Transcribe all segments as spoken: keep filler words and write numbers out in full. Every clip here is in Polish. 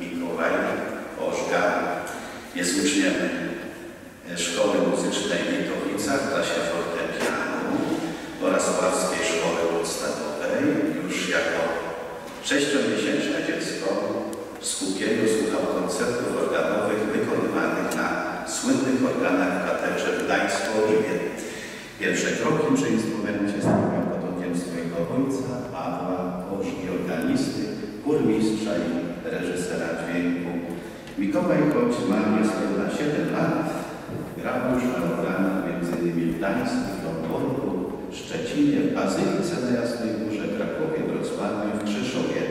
Mikołaj Ożga jest uczniem Szkoły Muzycznej Wietownicza w klasie fortepianu oraz Polskiej Szkoły Podstawowej. Już jako sześciomiesięczne dziecko w Skupieniu słuchał koncertów organowych wykonywanych na słynnych organach w katedrze w Gdańsku. Pierwsze kroki przy instrumencie stawiał pod okiem swojego ojca, Pawła Ożgi, organisty, burmistrza i reżysera dźwięku. Mikołaj, choć ma niespełna siedem lat, grał już na organach między innymi w Gdańsku, w Lomborku, Szczecinie, w Bazylice na Jasnej Górze, Krakowie, Wrocławiu, w Krzyszowie.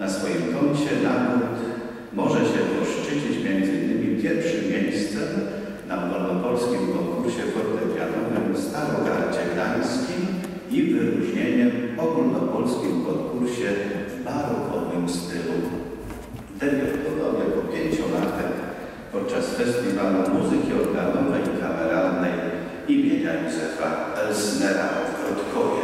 Na swoim koncie nabór może się poszczycić między innymi pierwszym miejscem na ogólnopolskim konkursie fortepianowym w Starogardzie Gdańskim i wyróżnieniem w ogólnopolskim konkursie w barokowym stylu. Debiutował jako pięciolatek podczas Festiwalu Muzyki Organowej i Kameralnej imienia Józefa Elsnera w Krotkowie.